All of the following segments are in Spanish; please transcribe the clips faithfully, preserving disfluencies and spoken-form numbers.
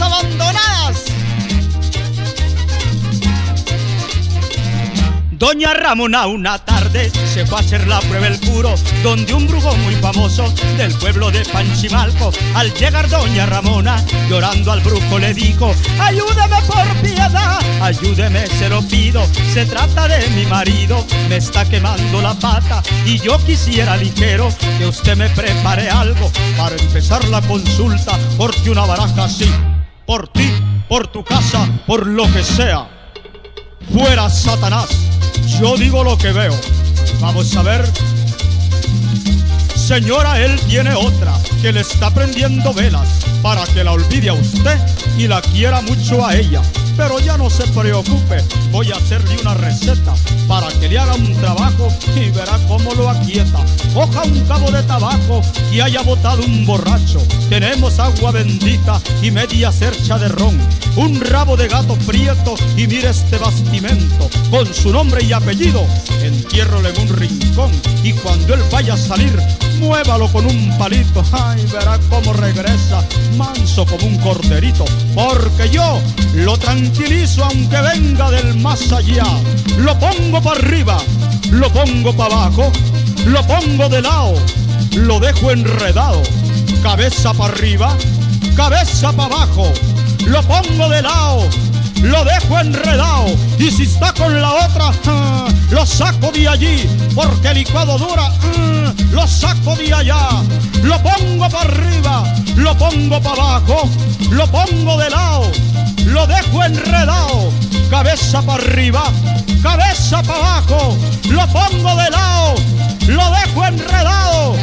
casas abandonadas. Doña Ramona una tarde se fue a hacer la prueba el puro, donde un brujo muy famoso del pueblo de Panchimalco. Al llegar doña Ramona, llorando al brujo le dijo: ayúdame por piedad, ayúdeme se lo pido, se trata de mi marido, me está quemando la pata y yo quisiera ligero que usted me prepare algo para empezar la consulta. Corte una baraja así, por ti, por tu casa, por lo que sea. Fuera Satanás, yo digo lo que veo. Vamos a ver. Señora, él tiene otra que le está prendiendo velas para que la olvide a usted y la quiera mucho a ella. Pero ya no se preocupe, voy a hacerle una receta para que le haga un trabajo y verá cómo lo aquieta. Coja un cabo de tabaco y haya botado un borracho. Tenemos agua bendita y media cercha de ron, un rabo de gato prieto y mire este bastimento. Con su nombre y apellido, entiérrolo en un rincón y cuando él vaya a salir, muévalo con un palito. Ay, verá cómo regresa, manso como un corderito, porque yo lo tranquilizo aunque venga del más allá. Lo pongo para arriba, lo pongo para abajo, lo pongo de lado, lo dejo enredado. Cabeza para arriba, cabeza para abajo, lo pongo de lado, lo dejo enredado. Y si está con la otra, uh, lo saco de allí, porque el licuado dura, uh, lo saco de allá. Lo pongo para arriba, lo pongo para abajo, lo pongo de lado, lo dejo enredado. Cabeza para arriba, cabeza para abajo, lo pongo de lado, lo dejo enredado.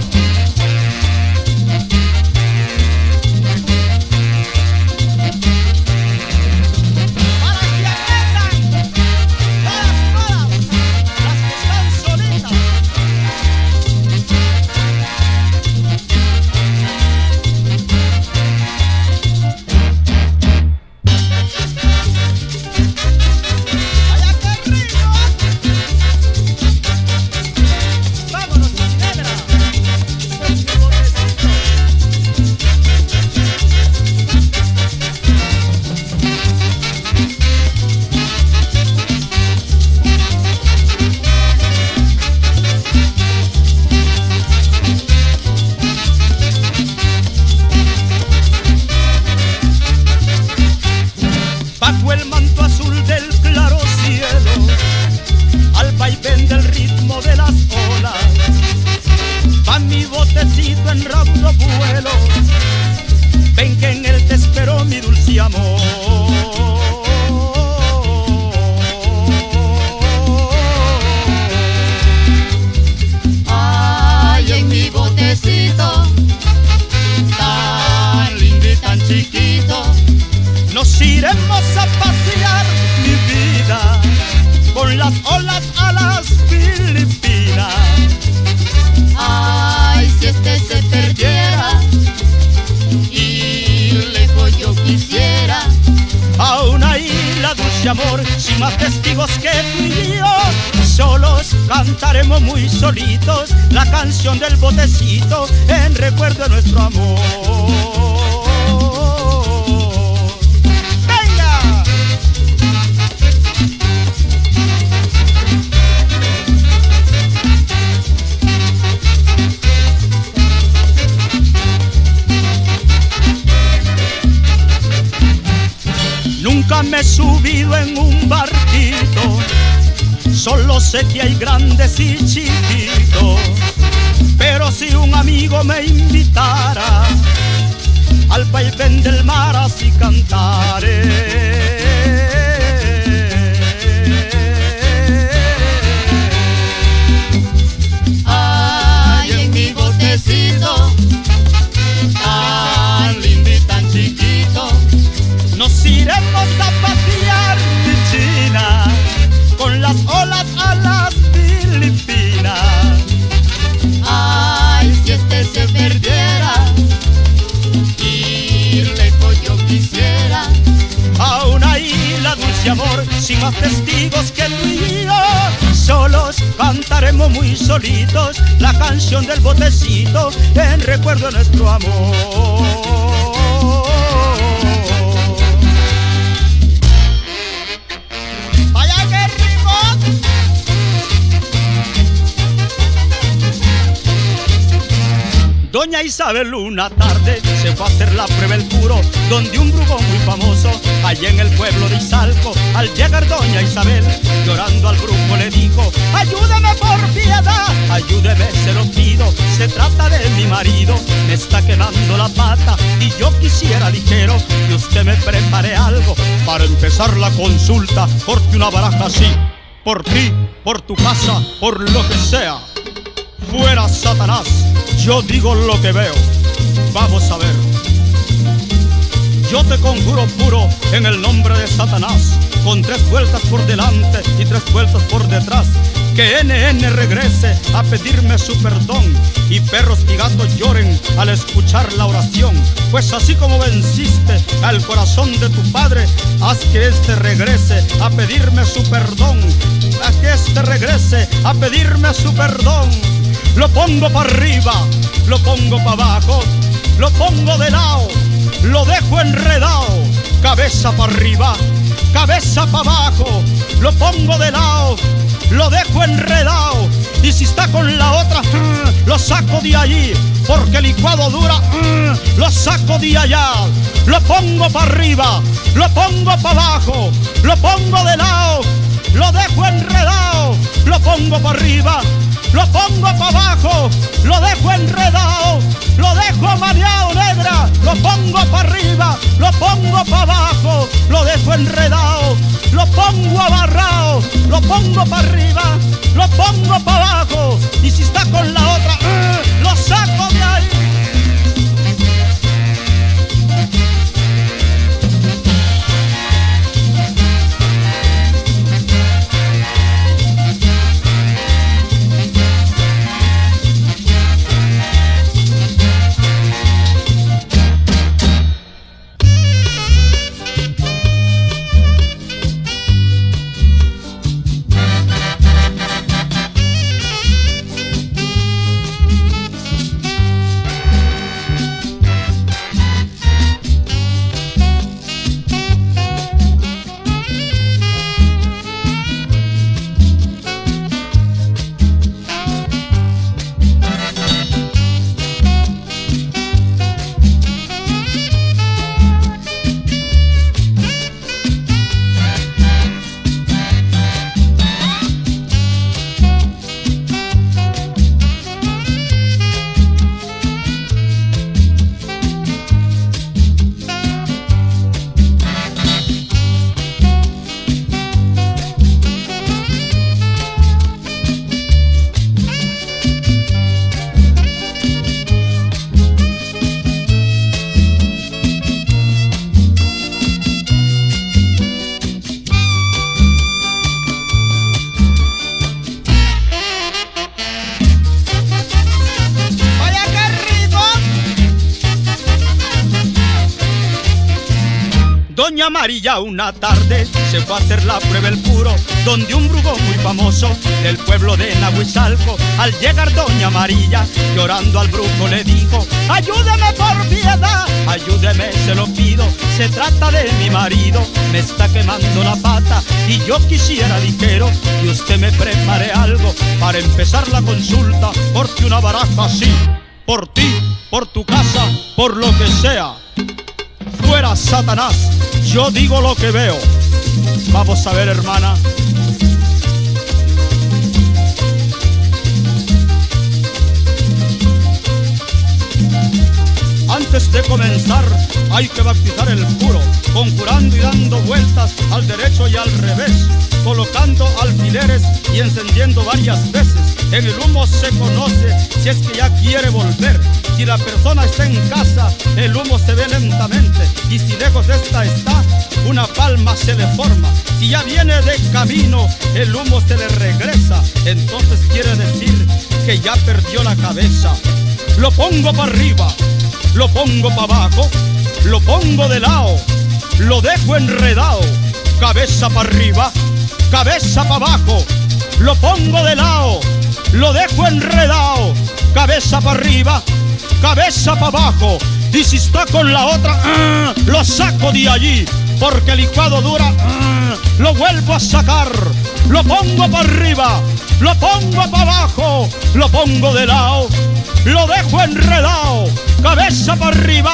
Amor, sin más testigos que tú y yo, solos cantaremos muy solitos la canción del botecito en recuerdo de nuestro amor. Nunca me he subido en un barquito, solo sé que hay grandes y chiquitos. Pero si un amigo me invitara, al vaivén del mar así cantaré. Ay, en mi botecito, tan lindo y tan chiquito, nos iremos a pasear, China, con las olas a las Filipinas. Ay, si este se perdiera, ir lejos yo quisiera. A una isla dulce amor, sin más testigos que el mío, solos cantaremos muy solitos la canción del botecito en recuerdo de nuestro amor. Doña Isabel una tarde se fue a hacer la prueba el puro, donde un brujo muy famoso, allá en el pueblo de Isalco. Al llegar doña Isabel, llorando al brujo le dijo: ayúdeme por piedad, ayúdeme, se lo pido, se trata de mi marido, me está quemando la pata y yo quisiera, ligero, que usted me prepare algo para empezar la consulta. Corte una baraja así, por ti, por tu casa, por lo que sea. Fuera Satanás, yo digo lo que veo. Vamos a ver. Yo te conjuro puro en el nombre de Satanás, con tres vueltas por delante y tres vueltas por detrás, que N N regrese a pedirme su perdón, y perros y gatos lloren al escuchar la oración. Pues así como venciste al corazón de tu padre, haz que éste regrese a pedirme su perdón, haz que éste regrese a pedirme su perdón. Lo pongo para arriba, lo pongo para abajo, lo pongo de lado, lo dejo enredado. Cabeza para arriba, cabeza para abajo, lo pongo de lado, lo dejo enredado. Y si está con la otra, lo saco de allí, porque licuado dura, lo saco de allá. Lo pongo para arriba, lo pongo para abajo, lo pongo de lado, lo dejo enredado. Lo pongo para arriba, lo pongo para abajo, lo dejo enredado, lo dejo mareado, negra. Lo pongo para arriba, lo pongo para abajo, lo dejo enredado, lo pongo abarrao, lo pongo para arriba, lo pongo para abajo, y si está con la otra, lo saco de ahí. Doña María una tarde se fue a hacer la prueba el puro, donde un brujo muy famoso del pueblo de Nahuizalco. Al llegar doña María, llorando al brujo le dijo: ayúdeme por piedad, ayúdeme, se lo pido, se trata de mi marido, me está quemando la pata y yo quisiera, ligero, que usted me prepare algo para empezar la consulta. Corte una baraja así, por ti, por tu casa, por lo que sea. Fuera Satanás, yo digo lo que veo. Vamos a ver, hermana. Antes de comenzar hay que bautizar el puro, conjurando y dando vueltas al derecho y al revés, colocando alfileres y encendiendo varias veces. En el humo se conoce si es que ya quiere volver. Si la persona está en casa, el humo se ve lentamente, y si lejos esta está, una palma se le forma. Si ya viene de camino, el humo se le regresa, entonces quiere decir que ya perdió la cabeza. Lo pongo para arriba, lo pongo para abajo, lo pongo de lado, lo dejo enredado. Cabeza para arriba, cabeza para abajo, lo pongo de lado, lo dejo enredado. Cabeza para arriba, cabeza para abajo, y si está con la otra, uh, lo saco de allí, porque licuado dura, uh, lo vuelvo a sacar. Lo pongo para arriba, lo pongo para abajo, lo pongo de lado, lo dejo enredado, cabeza para arriba,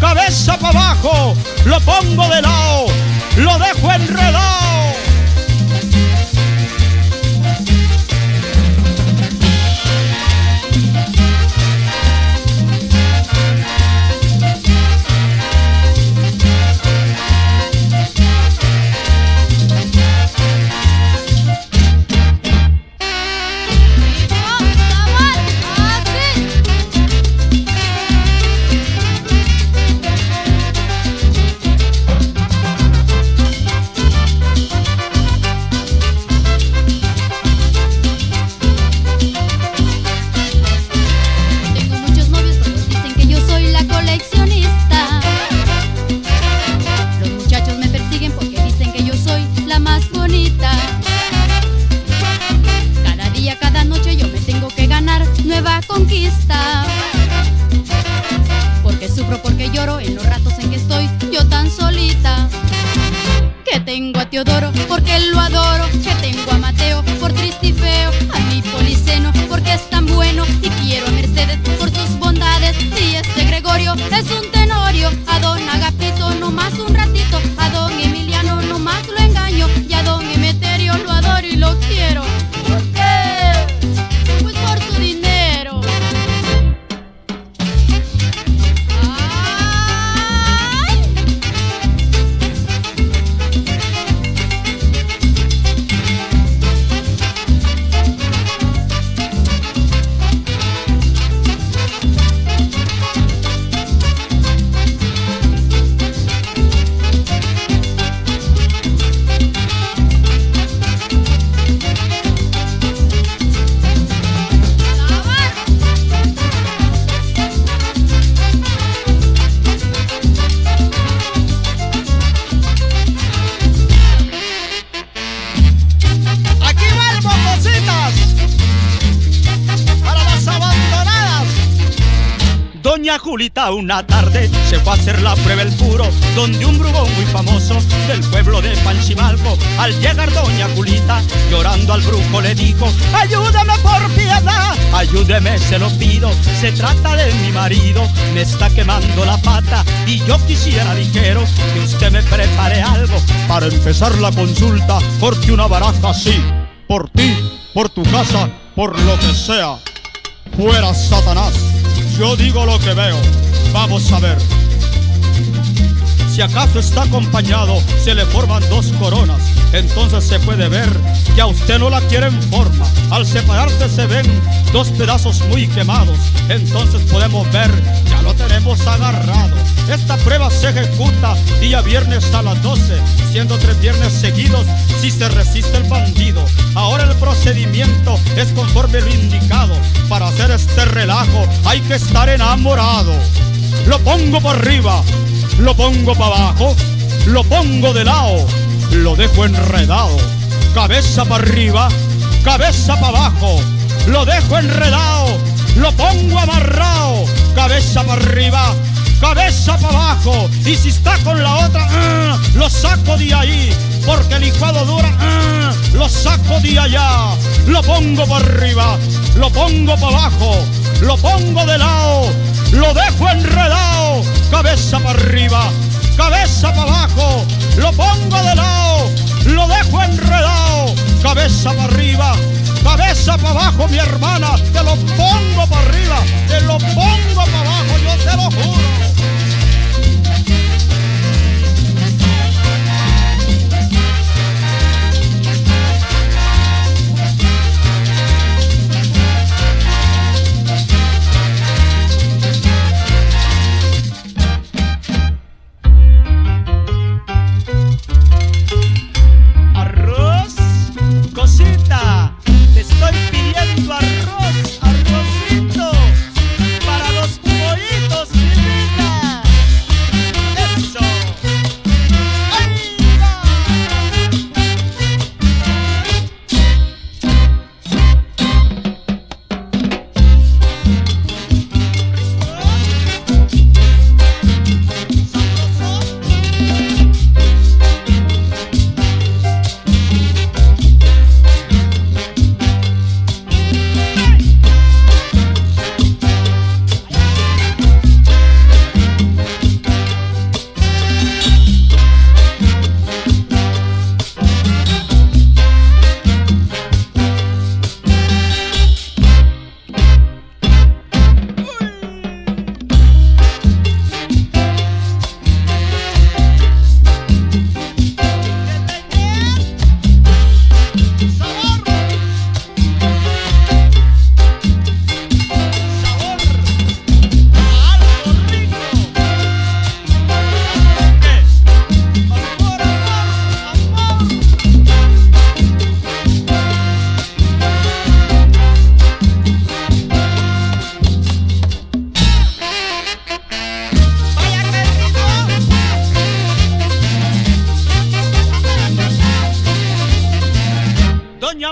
cabeza para abajo, lo pongo de lado, lo dejo enredado. Una tarde se fue a hacer la prueba el puro, donde un brugón muy famoso del pueblo de Panchimalco. Al llegar doña Julita, llorando al brujo le dijo: ayúdame por piedad, ayúdeme se lo pido, se trata de mi marido, me está quemando la pata y yo quisiera, ligero, que usted me prepare algo para empezar la consulta, porque una baraja así, por ti, por tu casa, por lo que sea, fuera Satanás. Yo digo lo que veo. Vamos a ver. Si acaso está acompañado, se le forman dos coronas. Entonces se puede ver que a usted no la quiere en forma. Al separarse se ven dos pedazos muy quemados. Entonces podemos ver, ya lo tenemos agarrado. Esta prueba se ejecuta día viernes a las doce, siendo tres viernes seguidos si se resiste el bandido. Ahora el procedimiento es conforme lo indicado. Para hacer este relajo hay que estar enamorado. Lo pongo para arriba, lo pongo para abajo, lo pongo de lado, lo dejo enredado. Cabeza para arriba, cabeza para abajo, lo dejo enredado, lo pongo amarrado. Cabeza para arriba, cabeza para abajo, y si está con la otra, uh, lo saco de ahí, porque el licuado dura, uh, lo saco de allá. Lo pongo para arriba, lo pongo para abajo, lo pongo de lado, lo dejo enredado. Cabeza para arriba, cabeza para abajo, lo pongo de lado, lo dejo enredado. Cabeza para arriba, cabeza para abajo, mi hermana, te lo pongo para arriba, te lo pongo para abajo, yo te lo juro. Te estoy pidiendo arroz, arrocito.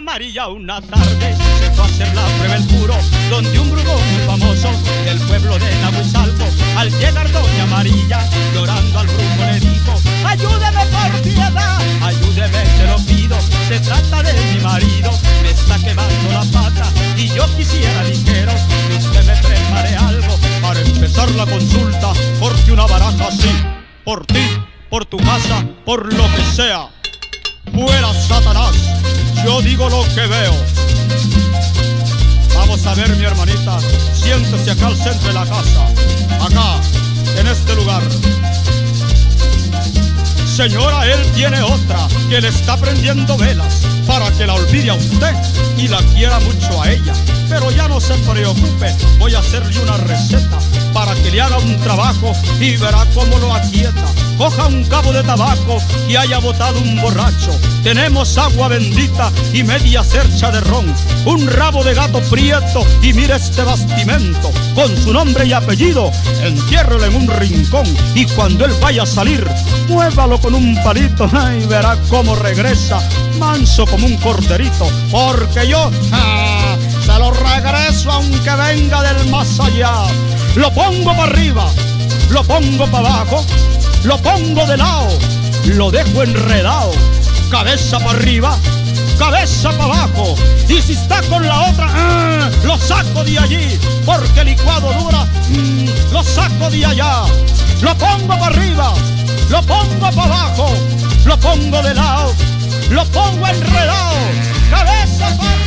amarilla una tarde empezó a hacer la prueba el puro, donde un brujo muy famoso del pueblo de Nahuizalco, al llegar doña Amarilla llorando al brujo le dijo: ayúdeme por piedad, ayúdeme, te lo pido, se trata de mi marido, me está quemando la pata y yo quisiera ligero que usted me prepare algo para empezar la consulta, porque una baraja así, por ti, por tu casa, por lo que sea. Fuera Satanás, yo digo lo que veo. Vamos a ver, mi hermanita, siéntese acá al centro de la casa, acá, en este lugar. Señora, él tiene otra que le está prendiendo velas para que la olvide a usted y la quiera mucho a ella. Pero ya no se preocupe, voy a hacerle una receta para que le haga un trabajo y verá cómo lo aquieta. Coja un cabo de tabaco que haya botado un borracho. Tenemos agua bendita y media cercha de ron, un rabo de gato prieto y mire este bastimento. Con su nombre y apellido, entiérrelo en un rincón y cuando él vaya a salir, muévalo con un palito y verá cómo regresa, manso como un corderito, porque yo ja, se lo regreso aunque venga del más allá. Lo pongo para arriba, lo pongo para abajo, lo pongo de lado, lo dejo enredado, cabeza para arriba, cabeza para abajo, y si está con la otra, ¡ah!, lo saco de allí, porque licuado dura, mmm, lo saco de allá, lo pongo para arriba, lo pongo para abajo, lo pongo de lado, lo pongo enredado, cabeza para arriba.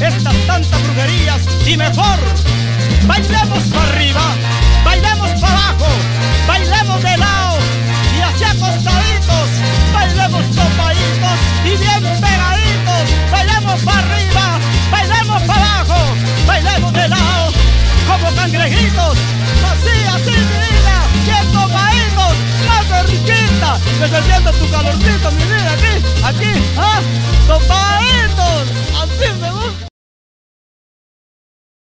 Estas tantas brujerías y mejor bailemos para arriba, bailemos para abajo, bailemos de lado y hacia acostaditos, bailemos topaditos y bien pegaditos, bailemos para arriba, bailemos para abajo, bailemos de lado como cangrejitos, así, así mi vida, bien topaditos, más riquita, que se sienta tu calorcito mi vida, aquí, aquí, ah, topaditos, así me gusta.